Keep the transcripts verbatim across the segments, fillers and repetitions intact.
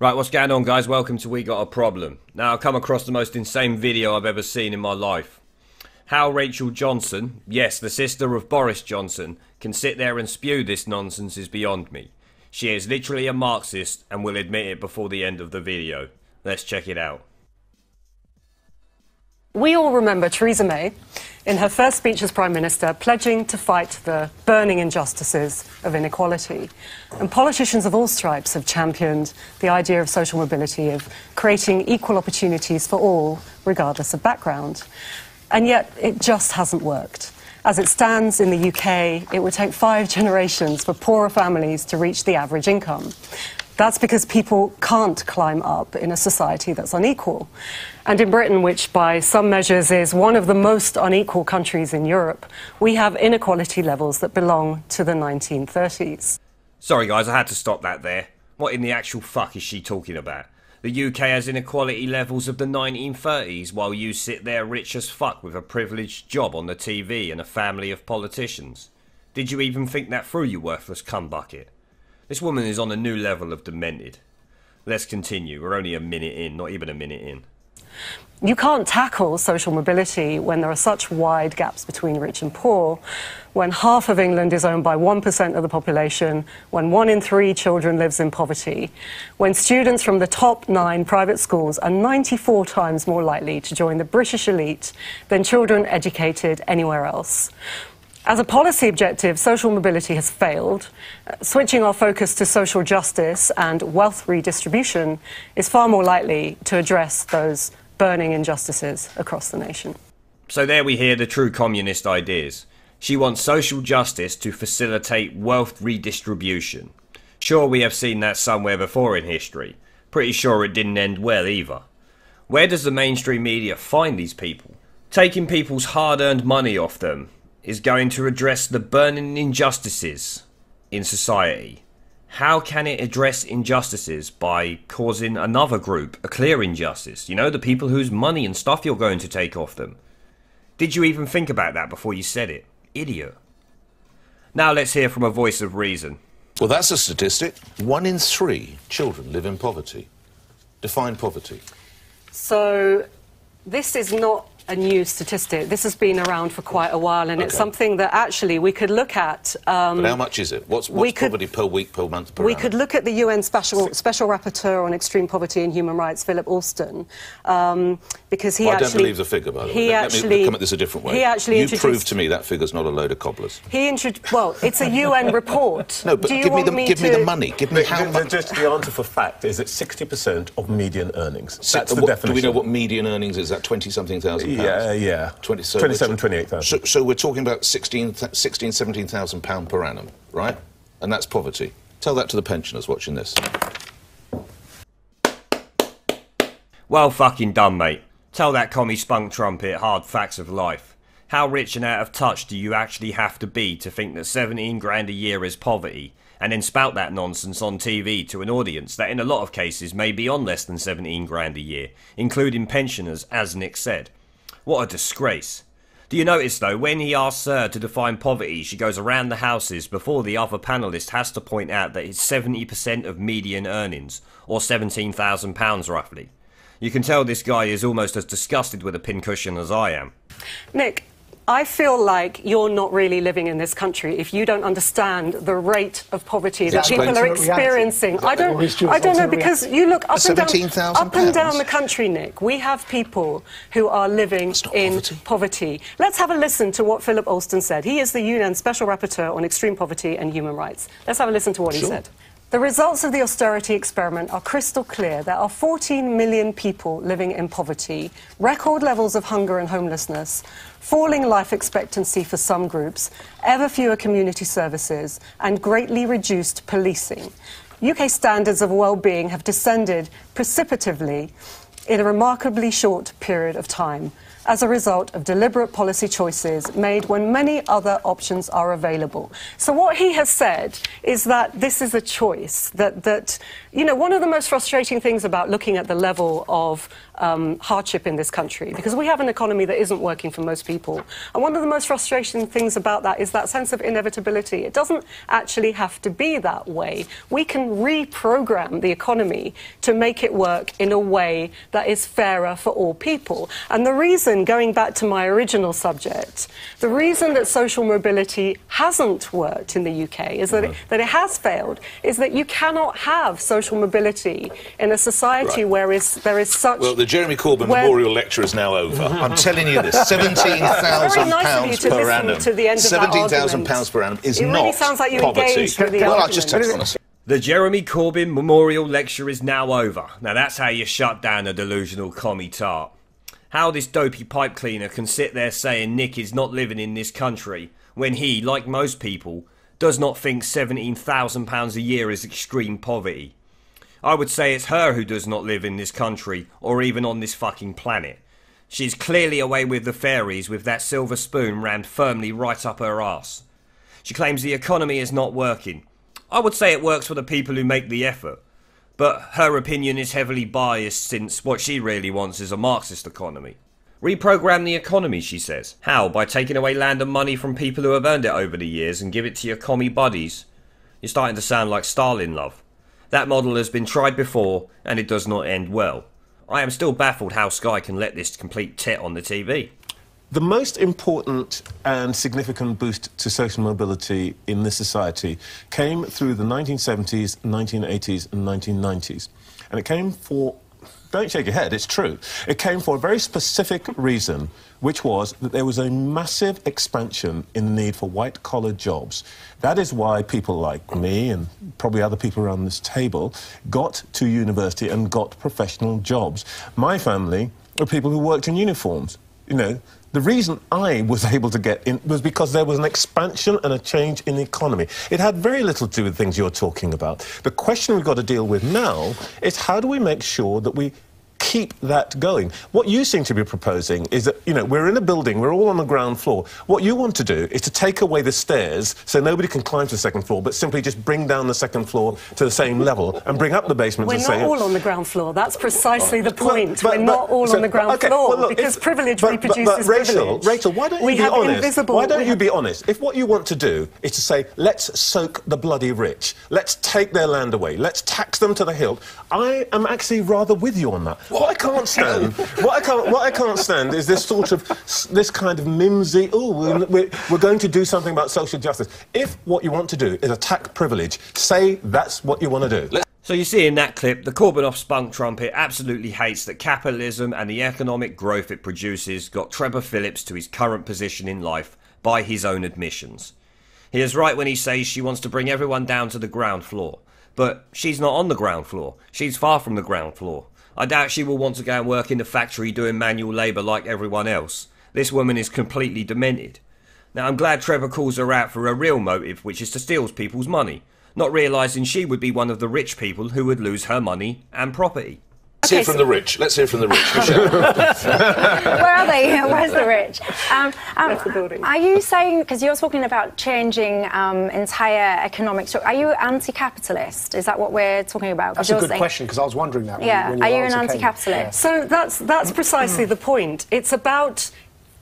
Right, what's going on, guys? Welcome to We Got a Problem. Now, I've come across the most insane video I've ever seen in my life. How Rachel Johnson, yes, the sister of Boris Johnson, can sit there and spew this nonsense is beyond me. She is literally a Marxist and will admit it before the end of the video. Let's check it out. We all remember Theresa May, in her first speech as Prime Minister, pledging to fight the burning injustices of inequality. And politicians of all stripes have championed the idea of social mobility, of creating equal opportunities for all, regardless of background. And yet, it just hasn't worked. As it stands in the U K, it would take five generations for poorer families to reach the average income. That's because people can't climb up in a society that's unequal. And in Britain, which by some measures is one of the most unequal countries in Europe, we have inequality levels that belong to the nineteen thirties. Sorry guys, I had to stop that there. What in the actual fuck is she talking about? The U K has inequality levels of the nineteen thirties while you sit there rich as fuck with a privileged job on the T V and a family of politicians. Did you even think that through, you worthless cumbucket? This woman is on a new level of demented. Let's continue. We're only a minute in, not even a minute in. You can't tackle social mobility when there are such wide gaps between rich and poor, when half of England is owned by one percent of the population, when one in three children lives in poverty, when students from the top nine private schools are ninety-four times more likely to join the British elite than children educated anywhere else. As a policy objective, social mobility has failed. Switching our focus to social justice and wealth redistribution is far more likely to address those burning injustices across the nation. So there we hear the true communist ideas. She wants social justice to facilitate wealth redistribution. Sure, we have seen that somewhere before in history. Pretty sure it didn't end well either. Where does the mainstream media find these people? Taking people's hard-earned money off them is going to address the burning injustices in society. How can it address injustices by causing another group a clear injustice? You know, the people whose money and stuff you're going to take off them. Did you even think about that before you said it? Idiot. Now let's hear from a voice of reason. Well, that's a statistic. One in three children live in poverty. Define poverty. So, this is not a new statistic. This has been around for quite a while, and okay. It's something that actually we could look at. Um, but how much is it? What's, what's poverty could, per week, per month, per We hour? Could look at the U N Special Special Rapporteur on Extreme Poverty and Human Rights, Philip Alston, um, because he well, actually... I don't believe the figure, by the he way. Actually, Let me come at this a different way. He actually you proved to me that figure's not a load of cobblers. He introduced... Well, it's a U N report. No, but Do give, you me, the, me, give to... me the money. Give me the, how the, much... Just the answer for fact is that sixty percent of median earnings. Six, That's the what, definition. Do we know what median earnings is? Is that twenty-something thousand? Yeah, yeah. twenty, so twenty-seven, twenty-eight thousand. So, so we're talking about sixteen, sixteen seventeen thousand pounds per annum, right? And that's poverty. Tell that to the pensioners watching this. Well fucking done, mate. Tell that commie spunk trumpet hard facts of life. How rich and out of touch do you actually have to be to think that seventeen grand a year is poverty, and then spout that nonsense on T V to an audience that in a lot of cases may be on less than seventeen grand a year, including pensioners, as Nick said. What a disgrace. Do you notice though, when he asks her to define poverty, she goes around the houses before the other panellist has to point out that it's seventy percent of median earnings, or seventeen thousand pounds roughly. You can tell this guy is almost as disgusted with a pincushion as I am. Nick, I feel like you're not really living in this country if you don't understand the rate of poverty that people are experiencing. I don't, I don't know, because you look up and down, up and down the country, Nick. We have people who are living in poverty. Let's have a listen to what Philip Alston said. He is the U N Special Rapporteur on Extreme Poverty and Human Rights. Let's have a listen to what he said. The results of the austerity experiment are crystal clear. There are fourteen million people living in poverty, record levels of hunger and homelessness, falling life expectancy for some groups, ever fewer community services, and greatly reduced policing. U K standards of well-being have descended precipitously in a remarkably short period of time as a result of deliberate policy choices made when many other options are available. So what he has said is that this is a choice, that, that you know, one of the most frustrating things about looking at the level of um, hardship in this country, because we have an economy that isn't working for most people, and one of the most frustrating things about that is that sense of inevitability. It doesn't actually have to be that way. We can reprogram the economy to make it work in a way that is fairer for all people. And the reason, going back to my original subject, the reason that social mobility hasn't worked in the U K is that, it, that it has failed, is that you cannot have social mobility in a society right. where is, there is such... Well, the Jeremy Corbyn where... Memorial Lecture is now over. I'm telling you this, seventeen thousand pounds nice per annum. seventeen thousand pounds per annum is it not really sounds like you poverty. Engaged with the well, I just touched on it. The Jeremy Corbyn Memorial Lecture is now over. Now, that's how you shut down a delusional commie tart. How this dopey pipe cleaner can sit there saying Nick is not living in this country when he, like most people, does not think seventeen thousand pounds a year is extreme poverty. I would say it's her who does not live in this country or even on this fucking planet. She's clearly away with the fairies with that silver spoon rammed firmly right up her arse. She claims the economy is not working. I would say it works for the people who make the effort. But her opinion is heavily biased since what she really wants is a Marxist economy. Reprogram the economy, she says. How? By taking away land and money from people who have earned it over the years and give it to your commie buddies. You're starting to sound like Stalin, love. That model has been tried before and it does not end well. I am still baffled how Sky can let this complete tit on the T V. The most important and significant boost to social mobility in this society came through the nineteen seventies, nineteen eighties and nineteen nineties. And it came for... Don't shake your head, it's true. It came for a very specific reason, which was that there was a massive expansion in the need for white-collar jobs. That is why people like me and probably other people around this table got to university and got professional jobs. My family were people who worked in uniforms, you know. The reason I was able to get in was because there was an expansion and a change in the economy. It had very little to do with things you're talking about. The question we've got to deal with now is how do we make sure that we keep that going? What you seem to be proposing is that, you know, we're in a building, we're all on the ground floor. What you want to do is to take away the stairs so nobody can climb to the second floor, but simply just bring down the second floor to the same level and bring up the basement to the same... We're not all on the ground floor. That's precisely the point. Well, but, we're but, not all so, on the ground okay, floor well, look, because privilege but, reproduces but, but, Rachel, privilege. Rachel, why don't you we be honest? Invisible, why don't you be honest? If what you want to do is to say, let's soak the bloody rich, let's take their land away, let's tax them to the hilt, I am actually rather with you on that. What I can't stand, what I can't, what I can't stand is this sort of, this kind of mimsy. Oh, we're, we're, we're going to do something about social justice. If what you want to do is attack privilege, say that's what you want to do. So you see in that clip, the Corbyn-off spunk trumpet absolutely hates that capitalism and the economic growth it produces got Trevor Phillips to his current position in life by his own admissions. He is right when he says she wants to bring everyone down to the ground floor, but she's not on the ground floor. She's far from the ground floor. I doubt she will want to go and work in the factory doing manual labour like everyone else. This woman is completely demented. Now, I'm glad Trevor calls her out for her real motive, which is to steal people's money, not realising she would be one of the rich people who would lose her money and property. Let's hear from the rich. Let's hear from the rich, Michelle. Where are they? Where's the rich? Um, um, That's the building. Are you saying, because you're talking about changing um, entire economic structure, are you anti-capitalist? Is that what we're talking about? That's a good saying... question, because I was wondering that. Yeah, when, when are you an anti-capitalist? So that's, that's precisely the point. It's about...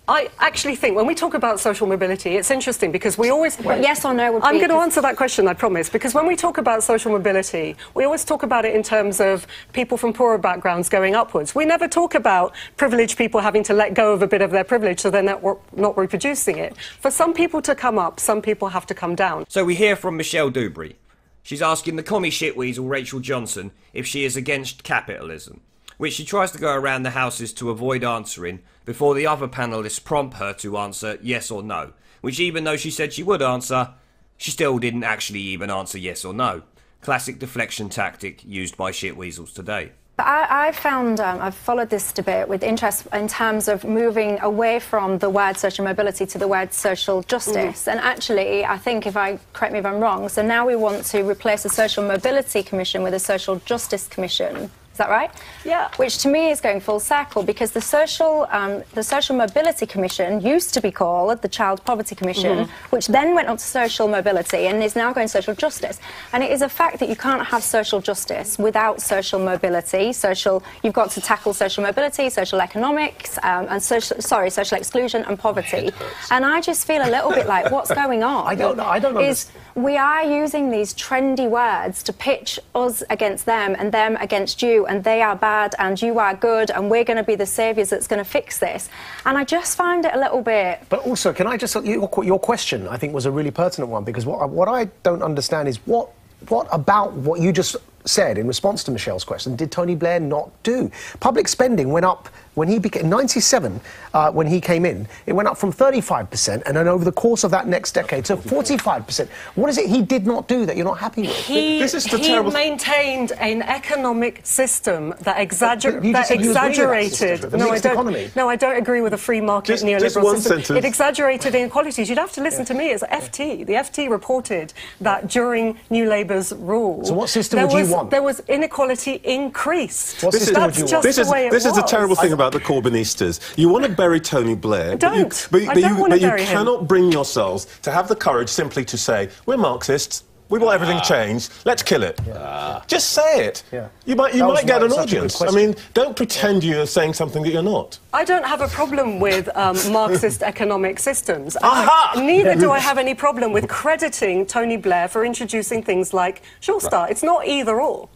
I actually think when we talk about social mobility, it's interesting because we always... Well, yes or no would be... I'm going to answer that question, I promise, because when we talk about social mobility, we always talk about it in terms of people from poorer backgrounds going upwards. We never talk about privileged people having to let go of a bit of their privilege so they're not, not reproducing it. For some people to come up, some people have to come down. So we hear from Michelle Dubry. She's asking the commie shitweasel Rachel Johnson if she is against capitalism, which she tries to go around the houses to avoid answering before the other panellists prompt her to answer yes or no, which even though she said she would answer, she still didn't actually even answer yes or no. Classic deflection tactic used by shitweasels today. But I, I found, um, I've followed this debate with interest in terms of moving away from the word social mobility to the word social justice. Mm. And actually, I think, if I, correct me if I'm wrong, so now we want to replace a social mobility commission with a social justice commission. Is that right? Yeah. Which to me is going full circle, because the social, um, the Social Mobility Commission used to be called the Child Poverty Commission, mm-hmm. which then went on to social mobility and is now going social justice. And it is a fact that you can't have social justice without social mobility. Social, you've got to tackle social mobility, social economics, um, and social, sorry, social exclusion and poverty. And I just feel a little bit like, what's going on? I don't know. I don't know. Is we are using these trendy words to pitch us against them and them against you. And they are bad and you are good and we're going to be the saviours that's going to fix this. And I just find it a little bit... But also, can I just... Your, your question, I think, was a really pertinent one, because what, what I don't understand is what, what about what you just said in response to Michelle's question did Tony Blair not do? Public spending went up when he became... ninety-seven, uh, when he came in, it went up from thirty-five percent and then over the course of that next decade to forty-five percent. What is it he did not do that you're not happy with? He, this is the he terrible... maintained an economic system that, exagger that exaggerated... That system, no, I don't, no, I don't agree with a free market just, neoliberal just one system. Sentence. It exaggerated inequalities. You'd have to listen yeah. to me. It's F T. The F T reported that during New Labour's rule... So what system would was, you want? There was inequality increased. What this system is, would you want? This is, this is the terrible thing about... about the Corbynistas. You want to bury Tony Blair, but you, but, but you, but you cannot him. bring yourselves to have the courage simply to say, we're Marxists, we want everything ah. changed, let's kill it. Yeah. Ah. Just say it. Yeah. You might, you might get an audience. I mean, don't pretend yeah. you're saying something that you're not. I don't have a problem with um, Marxist economic systems. Aha! I, neither do I have any problem with crediting Tony Blair for introducing things like Sure Star. Right. It's not either or.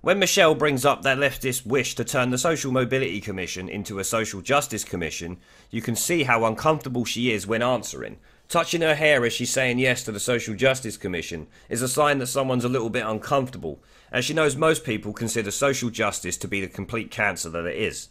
When Michelle brings up their leftist wish to turn the Social Mobility Commission into a Social Justice Commission, you can see how uncomfortable she is when answering. Touching her hair as she's saying yes to the Social Justice Commission is a sign that someone's a little bit uncomfortable, as she knows most people consider social justice to be the complete cancer that it is.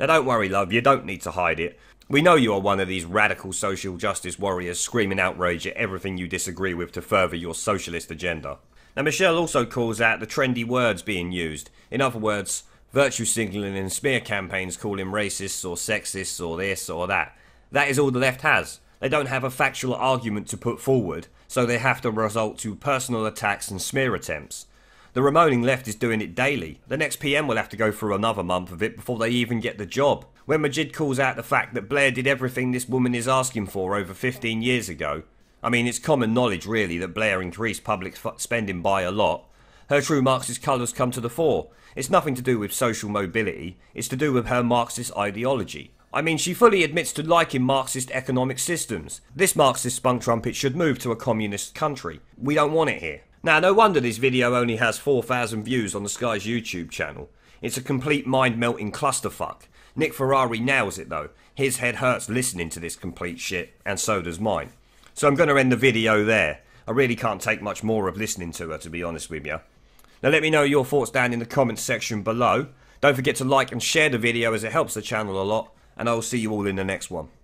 Now don't worry, love, you don't need to hide it. We know you are one of these radical social justice warriors screaming outrage at everything you disagree with to further your socialist agenda. Now, Michelle also calls out the trendy words being used. In other words, virtue signalling and smear campaigns calling racists or sexists or this or that. That is all the left has. They don't have a factual argument to put forward, so they have to resort to personal attacks and smear attempts. The remaining left is doing it daily. The next P M will have to go through another month of it before they even get the job. When Majid calls out the fact that Blair did everything this woman is asking for over fifteen years ago, I mean, it's common knowledge, really, that Blair increased public spending by a lot. Her true Marxist colours come to the fore. It's nothing to do with social mobility, it's to do with her Marxist ideology. I mean, she fully admits to liking Marxist economic systems. This Marxist spunk trumpet should move to a communist country. We don't want it here. Now, no wonder this video only has four thousand views on the Sky's YouTube channel. It's a complete mind-melting clusterfuck. Nick Ferrari nails it, though. His head hurts listening to this complete shit, and so does mine. So I'm going to end the video there. I really can't take much more of listening to her, to be honest with you. Now let me know your thoughts down in the comments section below. Don't forget to like and share the video, as it helps the channel a lot. And I will see you all in the next one.